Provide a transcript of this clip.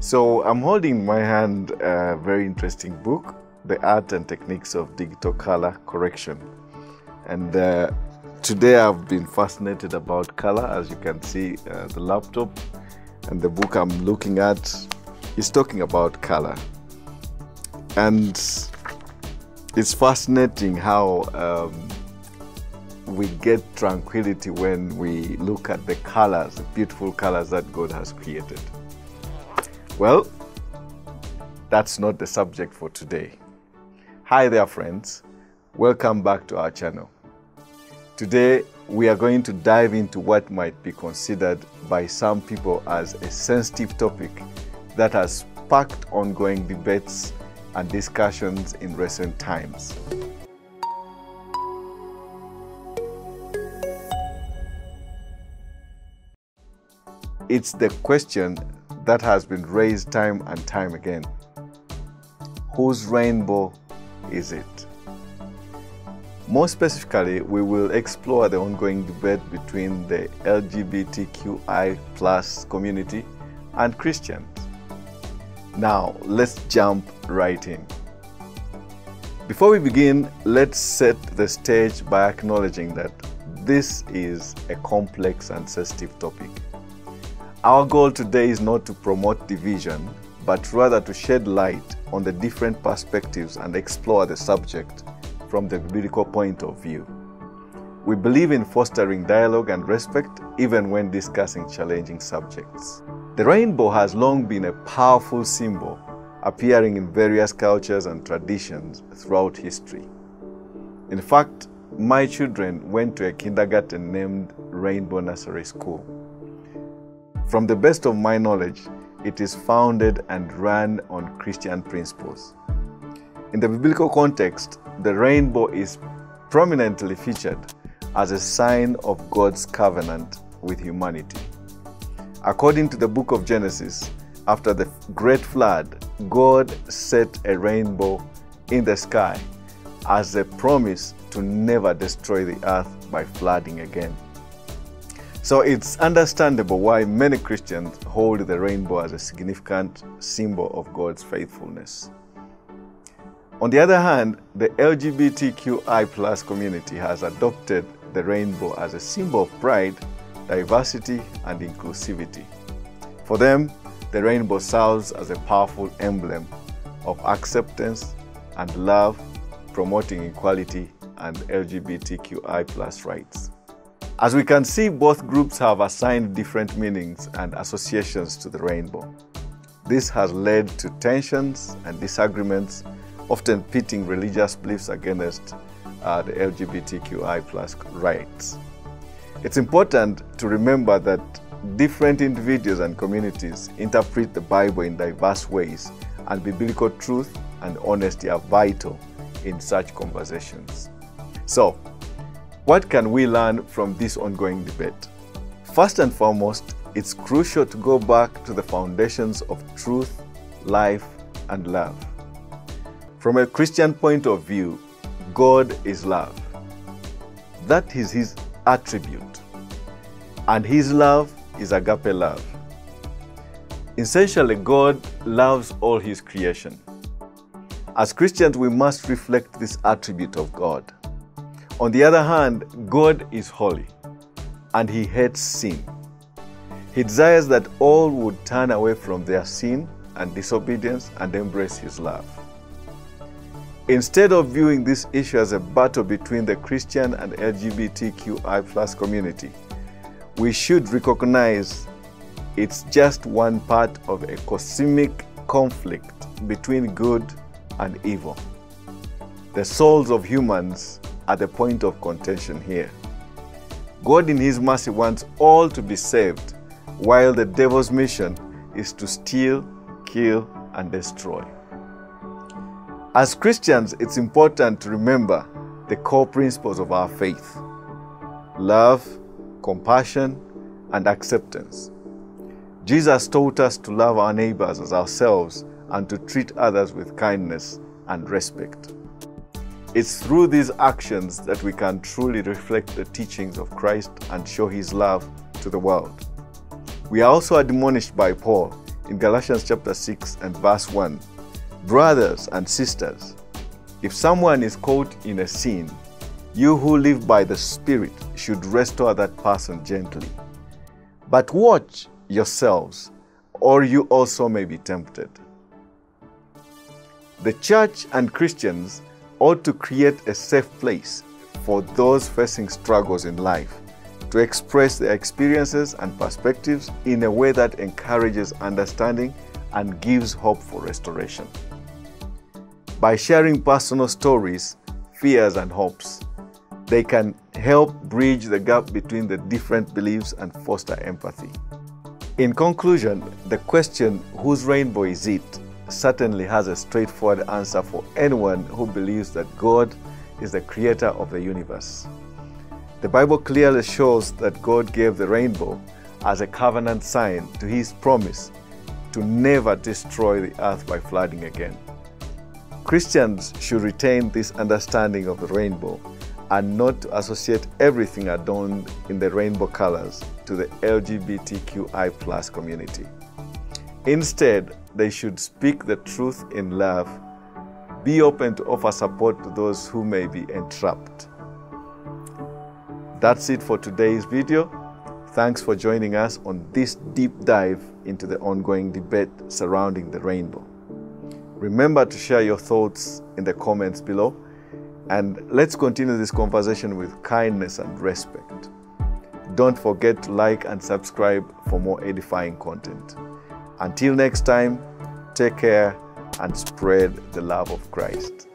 So I'm holding in my hand a very interesting book, The Art and Techniques of Digital Color Correction. And today I've been fascinated about color. As you can see, the laptop and the book I'm looking at is talking about color. And it's fascinating how we get tranquility when we look at the colors, the beautiful colors that God has created. Well, that's not the subject for today. Hi there, friends. Welcome back to our channel. Today, we are going to dive into what might be considered by some people as a sensitive topic that has sparked ongoing debates and discussions in recent times. It's the question that has been raised time and time again. Whose rainbow is it? More specifically, we will explore the ongoing debate between the LGBTQI+ community and Christians. Now, let's jump right in. Before we begin, let's set the stage by acknowledging that this is a complex and sensitive topic. Our goal today is not to promote division, but rather to shed light on the different perspectives and explore the subject from the biblical point of view. We believe in fostering dialogue and respect even when discussing challenging subjects. The rainbow has long been a powerful symbol, appearing in various cultures and traditions throughout history. In fact, my children went to a kindergarten named Rainbow Nursery School. From the best of my knowledge, it is founded and run on Christian principles. In the biblical context, the rainbow is prominently featured as a sign of God's covenant with humanity. According to the book of Genesis, after the great flood, God set a rainbow in the sky as a promise to never destroy the earth by flooding again. So it's understandable why many Christians hold the rainbow as a significant symbol of God's faithfulness. On the other hand, the LGBTQI+ community has adopted the rainbow as a symbol of pride, diversity, and inclusivity. For them, the rainbow serves as a powerful emblem of acceptance and love, promoting equality and LGBTQI+ rights. As we can see, both groups have assigned different meanings and associations to the rainbow. This has led to tensions and disagreements, often pitting religious beliefs against the LGBTQI+ rights. It's important to remember that different individuals and communities interpret the Bible in diverse ways, and biblical truth and honesty are vital in such conversations. So, what can we learn from this ongoing debate? First and foremost, it's crucial to go back to the foundations of truth, life, and love. From a Christian point of view, God is love. That is His attribute. And His love is agape love. Essentially, God loves all His creation. As Christians, we must reflect this attribute of God. On the other hand, God is holy, and He hates sin. He desires that all would turn away from their sin and disobedience and embrace His love. Instead of viewing this issue as a battle between the Christian and LGBTQI+ community, we should recognize it's just one part of a cosmic conflict between good and evil. The souls of humans at the point of contention here. God in His mercy wants all to be saved, while the devil's mission is to steal, kill, and destroy. As Christians, it's important to remember the core principles of our faith: love, compassion, and acceptance. Jesus taught us to love our neighbors as ourselves and to treat others with kindness and respect. It's through these actions that we can truly reflect the teachings of Christ and show His love to the world. We are also admonished by Paul in Galatians chapter 6 and verse 1, "Brothers and sisters, if someone is caught in a sin, you who live by the Spirit should restore that person gently. But watch yourselves, or you also may be tempted." The church and Christians ought to create a safe place for those facing struggles in life to express their experiences and perspectives in a way that encourages understanding and gives hope for restoration. By sharing personal stories, fears, and hopes, they can help bridge the gap between the different beliefs and foster empathy. In conclusion, the question, "Whose rainbow is it?" certainly has a straightforward answer for anyone who believes that God is the creator of the universe. The Bible clearly shows that God gave the rainbow as a covenant sign to his promise to never destroy the earth by flooding again. Christians should retain this understanding of the rainbow and not to associate everything adorned in the rainbow colors to the LGBTQI+ community. Instead, they should speak the truth in love, be open to offer support to those who may be entrapped. That's it for today's video. Thanks for joining us on this deep dive into the ongoing debate surrounding the rainbow. Remember to share your thoughts in the comments below, and let's continue this conversation with kindness and respect. Don't forget to like and subscribe for more edifying content. Until next time, take care and spread the love of Christ.